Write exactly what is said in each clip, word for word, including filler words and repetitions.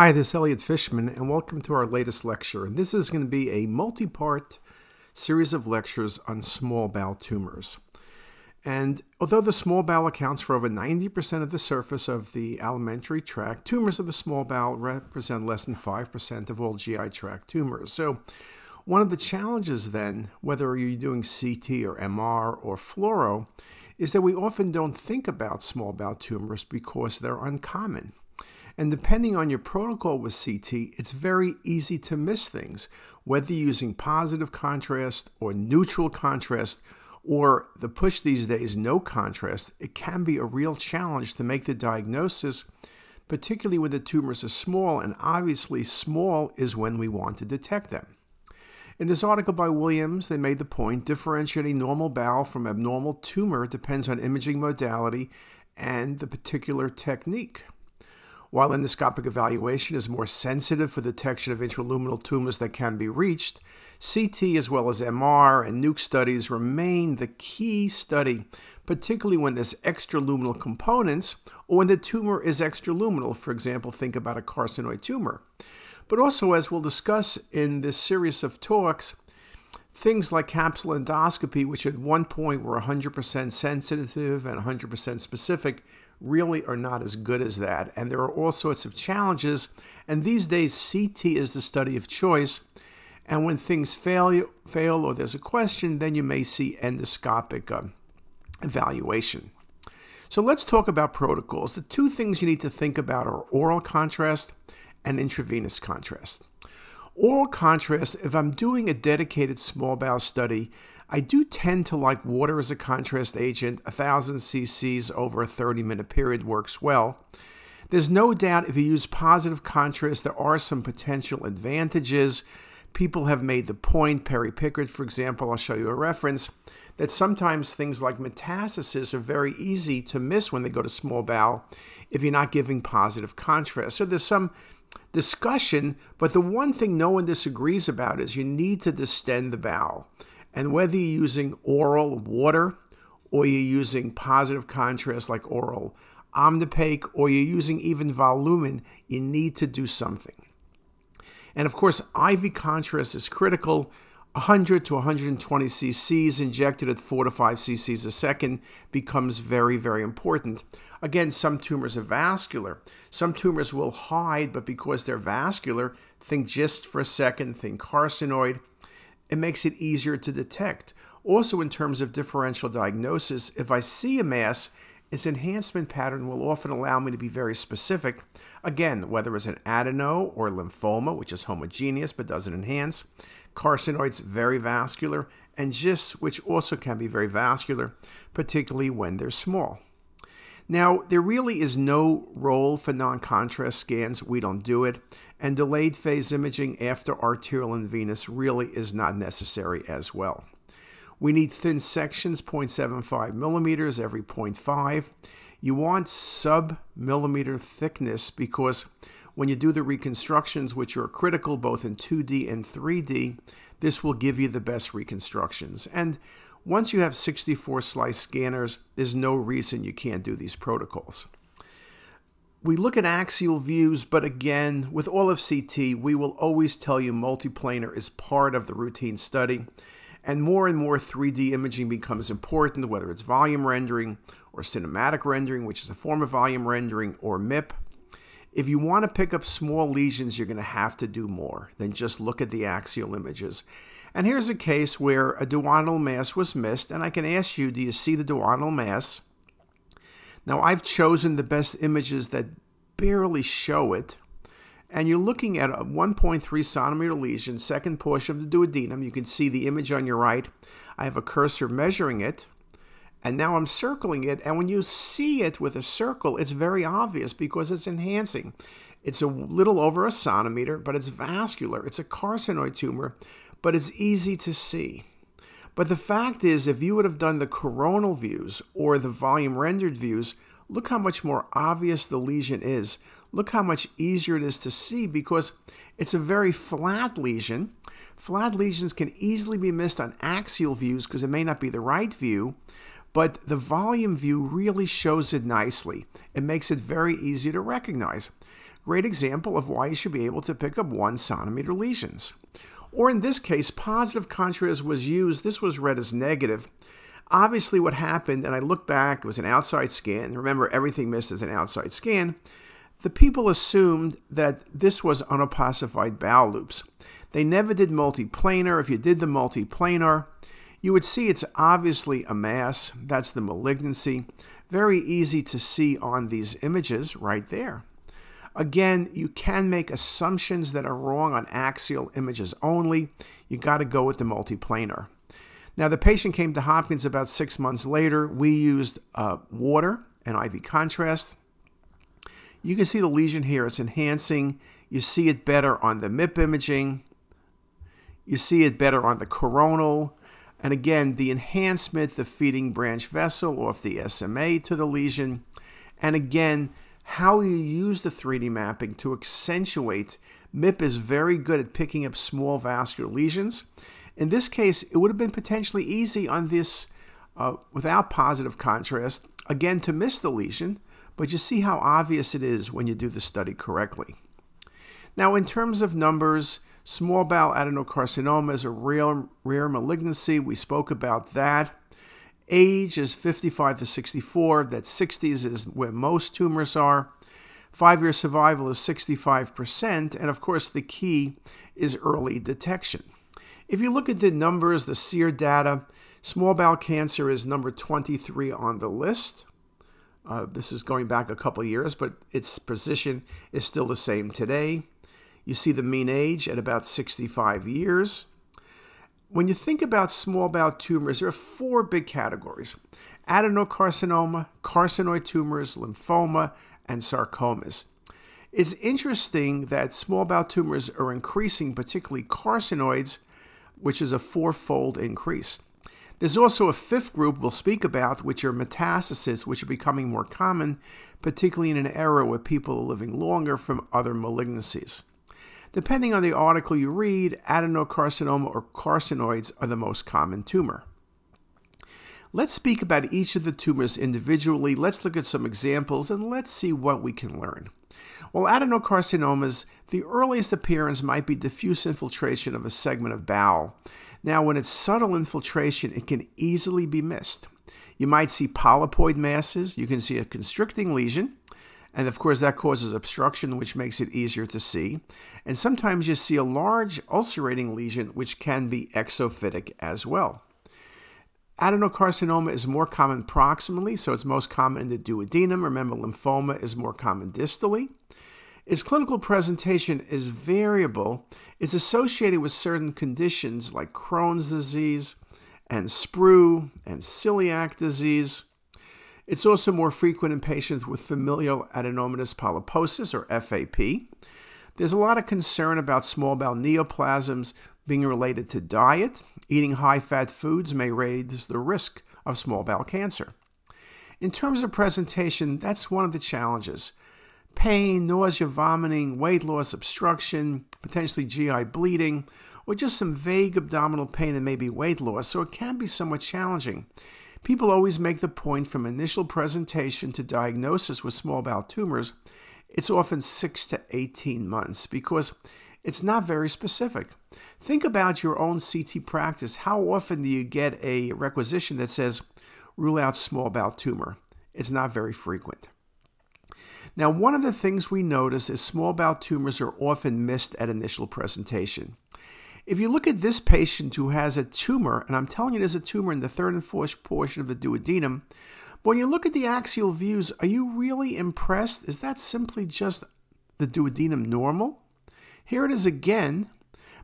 Hi, this is Elliot Fishman, and welcome to our latest lecture. And this is going to be a multi-part series of lectures on small bowel tumors. And although the small bowel accounts for over ninety percent of the surface of the alimentary tract, tumors of the small bowel represent less than five percent of all G I tract tumors. So one of the challenges then, whether you're doing C T or M R or fluoro, is that we often don't think about small bowel tumors because they're uncommon. And depending on your protocol with C T, it's very easy to miss things, whether using positive contrast or neutral contrast, or the push these days, no contrast. It can be a real challenge to make the diagnosis, particularly when the tumors are small, and obviously small is when we want to detect them. In this article by Williams, they made the point, differentiating normal bowel from abnormal tumor depends on imaging modality and the particular technique. While endoscopic evaluation is more sensitive for detection of intraluminal tumors that can be reached, C T as well as M R and nuke studies remain the key study, particularly when there's extraluminal components or when the tumor is extraluminal. For example, think about a carcinoid tumor. But also, as we'll discuss in this series of talks, things like capsular endoscopy, which at one point were one hundred percent sensitive and one hundred percent specific, really are not as good as that. And there are all sorts of challenges. And these days, C T is the study of choice. And when things fail, fail or there's a question, then you may see endoscopic uh, evaluation. So let's talk about protocols. The two things you need to think about are oral contrast and intravenous contrast. Oral contrast, if I'm doing a dedicated small bowel study, I do tend to like water as a contrast agent. one thousand c c's over a thirty minute period works well. There's no doubt if you use positive contrast, there are some potential advantages. People have made the point, Perry Pickard, for example, I'll show you a reference, that sometimes things like metastasis are very easy to miss when they go to small bowel if you're not giving positive contrast. So there's some discussion, but the one thing no one disagrees about is you need to distend the bowel. And whether you're using oral water or you're using positive contrast like oral Omnipaque or you're using even Volumen, you need to do something. And of course, I V contrast is critical. one hundred to one hundred twenty c c's injected at four to five c c's a second becomes very, very important. Again, some tumors are vascular. Some tumors will hide, but because they're vascular, think GIST for a second, think carcinoid, it makes it easier to detect. Also, in terms of differential diagnosis, if I see a mass, its enhancement pattern will often allow me to be very specific. Again, whether it's an adeno or lymphoma, which is homogeneous but doesn't enhance, carcinoids, very vascular, and GIST, which also can be very vascular, particularly when they're small. Now, there really is no role for non-contrast scans. We don't do it. And delayed phase imaging after arterial and venous really is not necessary as well. We need thin sections, zero point seven five millimeters every zero point five. You want sub-millimeter thickness because when you do the reconstructions, which are critical both in two D and three D, this will give you the best reconstructions. And once you have sixty-four slice scanners, there's no reason you can't do these protocols. We look at axial views, but again, with all of C T, we will always tell you multiplanar is part of the routine study. And more and more three D imaging becomes important, whether it's volume rendering or cinematic rendering, which is a form of volume rendering, or M I P. If you want to pick up small lesions, you're going to have to do more than just look at the axial images. And here's a case where a duodenal mass was missed, and I can ask you, do you see the duodenal mass? Now, I've chosen the best images that barely show it. And you're looking at a one point three centimeter lesion, second portion of the duodenum. You can see the image on your right. I have a cursor measuring it, and now I'm circling it. And when you see it with a circle, it's very obvious because it's enhancing. It's a little over a centimeter, but it's vascular. It's a carcinoid tumor, but it's easy to see. But the fact is, if you would have done the coronal views or the volume rendered views, look how much more obvious the lesion is. Look how much easier it is to see because it's a very flat lesion. Flat lesions can easily be missed on axial views because it may not be the right view, but the volume view really shows it nicely. It makes it very easy to recognize. Great example of why you should be able to pick up one centimeter lesions. Or in this case, positive contrast was used. This was read as negative. Obviously what happened, and I look back, it was an outside scan. Remember, everything missed is an outside scan. The people assumed that this was unossified bowel loops. They never did multiplanar. If you did the multiplanar, you would see it's obviously a mass. That's the malignancy. Very easy to see on these images right there. Again, you can make assumptions that are wrong on axial images only. You got to go with the multiplanar. Now, the patient came to Hopkins about six months later. We used uh, water and I V contrast. You can see the lesion here. It's enhancing. You see it better on the M I P imaging. You see it better on the coronal. And again, the enhancement, the feeding branch vessel off the S M A to the lesion. And again, how you use the three D mapping to accentuate. M I P is very good at picking up small vascular lesions. In this case, it would have been potentially easy on this uh, without positive contrast, again, to miss the lesion, but you see how obvious it is when you do the study correctly. Now, in terms of numbers, small bowel adenocarcinoma is a rare, rare malignancy. We spoke about that. Age is fifty-five to sixty-four. That's sixties is where most tumors are. Five-year survival is sixty-five percent. And of course, the key is early detection. If you look at the numbers, the SEER data, small bowel cancer is number twenty-three on the list. Uh, this is going back a couple years, but its position is still the same today. You see the mean age at about sixty-five years. When you think about small bowel tumors, there are four big categories: adenocarcinoma, carcinoid tumors, lymphoma, and sarcomas. It's interesting that small bowel tumors are increasing, particularly carcinoids, which is a fourfold increase. There's also a fifth group we'll speak about, which are metastases, which are becoming more common, particularly in an era where people are living longer from other malignancies. Depending on the article you read, adenocarcinoma or carcinoids are the most common tumor. Let's speak about each of the tumors individually. Let's look at some examples and let's see what we can learn. Well, adenocarcinomas, the earliest appearance might be diffuse infiltration of a segment of bowel. Now, when it's subtle infiltration, it can easily be missed. You might see polypoid masses. You can see a constricting lesion. And of course, that causes obstruction, which makes it easier to see. And sometimes you see a large ulcerating lesion, which can be exophytic as well. Adenocarcinoma is more common proximally, so it's most common in the duodenum. Remember, lymphoma is more common distally. Its clinical presentation is variable. It's associated with certain conditions like Crohn's disease and S P R U and celiac disease. It's also more frequent in patients with familial adenomatous polyposis, or F A P. There's a lot of concern about small bowel neoplasms being related to diet. Eating high-fat foods may raise the risk of small bowel cancer. In terms of presentation, that's one of the challenges. Pain, nausea, vomiting, weight loss, obstruction, potentially G I bleeding, or just some vague abdominal pain and maybe weight loss, so it can be somewhat challenging. People always make the point from initial presentation to diagnosis with small bowel tumors, it's often six to eighteen months because it's not very specific. Think about your own C T practice. How often do you get a requisition that says, rule out small bowel tumor? It's not very frequent. Now, one of the things we notice is small bowel tumors are often missed at initial presentation. If you look at this patient who has a tumor, and I'm telling you there's a tumor in the third and fourth portion of the duodenum, but when you look at the axial views, are you really impressed? Is that simply just the duodenum normal? Here it is again,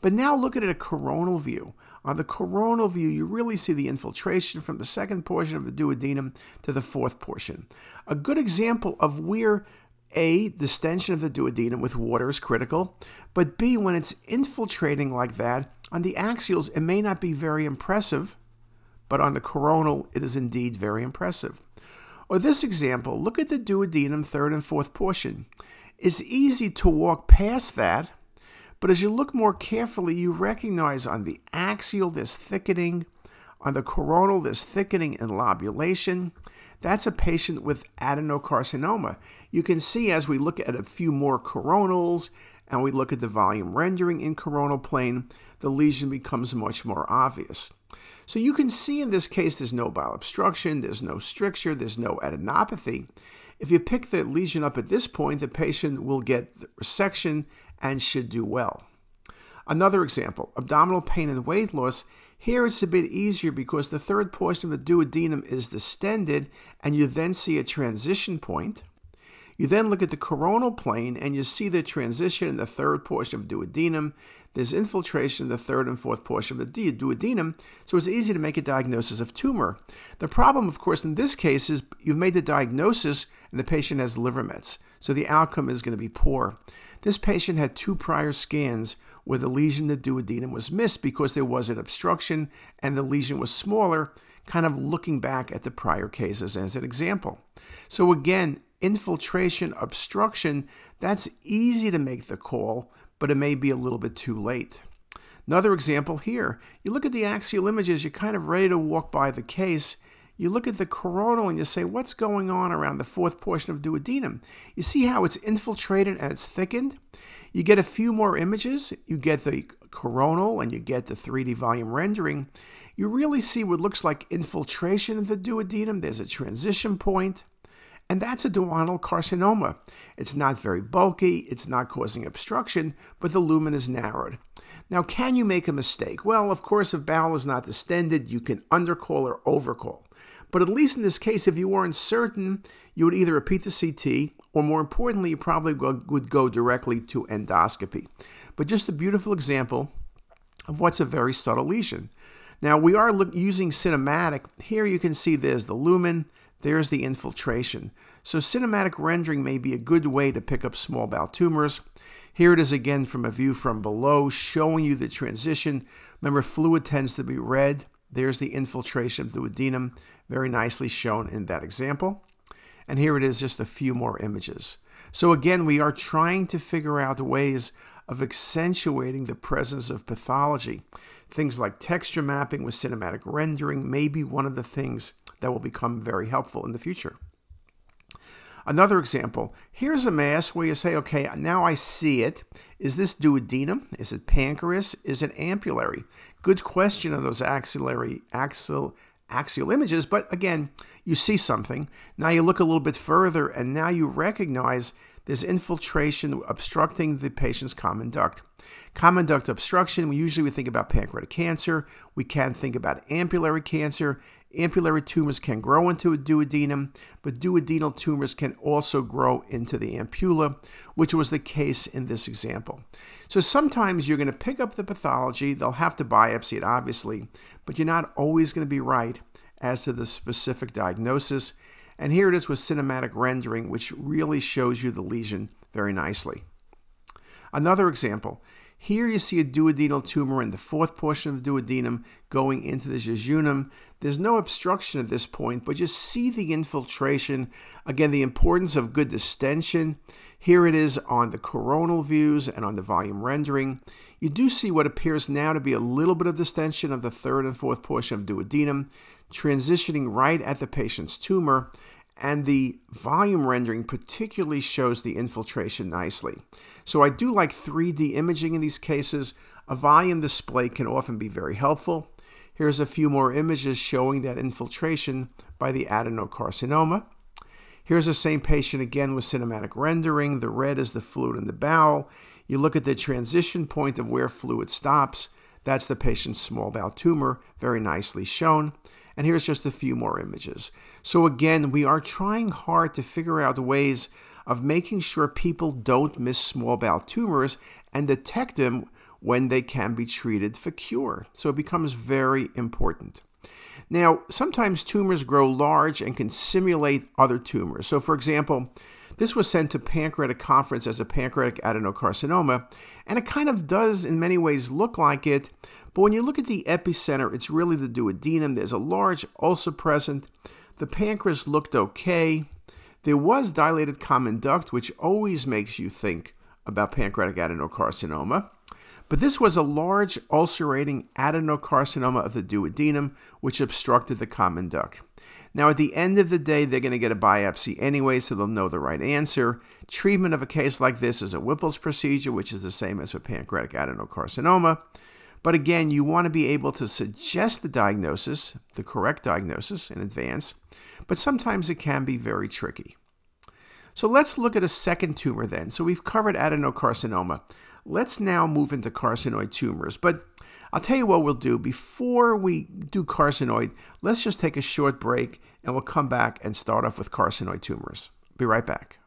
but now look at it a coronal view. On the coronal view, you really see the infiltration from the second portion of the duodenum to the fourth portion. A good example of where A, distension of the duodenum with water is critical, but B, when it's infiltrating like that, on the axials, it may not be very impressive, but on the coronal, it is indeed very impressive. Or this example, look at the duodenum third and fourth portion. It's easy to walk past that, but as you look more carefully, you recognize on the axial, there's thickening. On the coronal, there's thickening and lobulation. That's a patient with adenocarcinoma. You can see as we look at a few more coronals and we look at the volume rendering in coronal plane, the lesion becomes much more obvious. So you can see in this case there's no bile obstruction, there's no stricture, there's no adenopathy. If you pick the lesion up at this point, the patient will get the resection and should do well. Another example, abdominal pain and weight loss. Here it's a bit easier because the third portion of the duodenum is distended and you then see a transition point. You then look at the coronal plane and you see the transition in the third portion of duodenum. There's infiltration in the third and fourth portion of the duodenum, so it's easy to make a diagnosis of tumor. The problem, of course, in this case is you've made the diagnosis and the patient has liver mets, so the outcome is going to be poor. This patient had two prior scans where the lesion in the duodenum was missed because there was an obstruction and the lesion was smaller, kind of looking back at the prior cases as an example. So again, infiltration, obstruction, that's easy to make the call, but it may be a little bit too late. Another example here, you look at the axial images, you're kind of ready to walk by the case. You look at the coronal and you say, what's going on around the fourth portion of duodenum? You see how it's infiltrated and it's thickened? You get a few more images, you get the coronal and you get the three D volume rendering. You really see what looks like infiltration of the duodenum. There's a transition point. And that's a duodenal carcinoma. It's not very bulky, it's not causing obstruction, but the lumen is narrowed. Now, can you make a mistake? Well, of course, if bowel is not distended, you can undercall or overcall. But at least in this case, if you weren't certain, you would either repeat the C T, or more importantly, you probably would go directly to endoscopy. But just a beautiful example of what's a very subtle lesion. Now, we are using cinematic. Here you can see there's the lumen, there's the infiltration. So cinematic rendering may be a good way to pick up small bowel tumors. Here it is again from a view from below, showing you the transition. Remember, fluid tends to be red. There's the infiltration of the duodenum, very nicely shown in that example. And here it is, just a few more images. So again, we are trying to figure out ways of accentuating the presence of pathology. Things like texture mapping with cinematic rendering may be one of the things that will become very helpful in the future. Another example, here's a mass where you say, okay, now I see it. Is this duodenum? Is it pancreas? Is it ampullary? Good question on those axillary, axial, axial images, but again, you see something. Now you look a little bit further and now you recognize there's infiltration obstructing the patient's common duct. Common duct obstruction, we usually we think about pancreatic cancer. We can think about ampullary cancer. Ampullary tumors can grow into a duodenum, but duodenal tumors can also grow into the ampulla, which was the case in this example. So sometimes you're going to pick up the pathology. They'll have to biopsy it, obviously, but you're not always going to be right as to the specific diagnosis. And here it is with cinematic rendering, which really shows you the lesion very nicely. Another example. Here you see a duodenal tumor in the fourth portion of the duodenum going into the jejunum. There's no obstruction at this point, but you see the infiltration. Again, the importance of good distension. Here it is on the coronal views and on the volume rendering. You do see what appears now to be a little bit of distension of the third and fourth portion of duodenum, transitioning right at the patient's tumor. And the volume rendering particularly shows the infiltration nicely. So I do like three D imaging in these cases. A volume display can often be very helpful. Here's a few more images showing that infiltration by the adenocarcinoma. Here's the same patient again with cinematic rendering. The red is the fluid in the bowel. You look at the transition point of where fluid stops. That's the patient's small bowel tumor, very nicely shown. And here's just a few more images. So again, we are trying hard to figure out ways of making sure people don't miss small bowel tumors and detect them when they can be treated for cure. So it becomes very important. Now, sometimes tumors grow large and can simulate other tumors. So for example, this was sent to pancreatic conference as a pancreatic adenocarcinoma, and it kind of does in many ways look like it, but when you look at the epicenter, it's really the duodenum. There's a large ulcer present. The pancreas looked okay. There was dilated common duct, which always makes you think about pancreatic adenocarcinoma, But this was a large ulcerating adenocarcinoma of the duodenum, which obstructed the common duct. Now, at the end of the day, they're going to get a biopsy anyway, so they'll know the right answer. Treatment of a case like this is a Whipple's procedure, which is the same as for pancreatic adenocarcinoma. But again, you want to be able to suggest the diagnosis, the correct diagnosis, in advance, but sometimes it can be very tricky. So let's look at a second tumor then. So we've covered adenocarcinoma. Let's now move into carcinoid tumors. But I'll tell you what we'll do. Before we do carcinoid, let's just take a short break, and we'll come back and start off with carcinoid tumors. Be right back.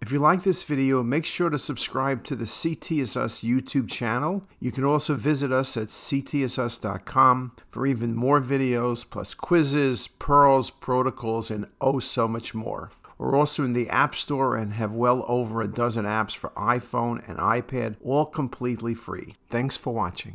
If you like this video, make sure to subscribe to the CTisus YouTube channel. You can also visit us at C T isus dot com for even more videos, plus quizzes, pearls, protocols, and oh so much more. We're also in the App Store and have well over a dozen apps for iPhone and iPad, all completely free. Thanks for watching.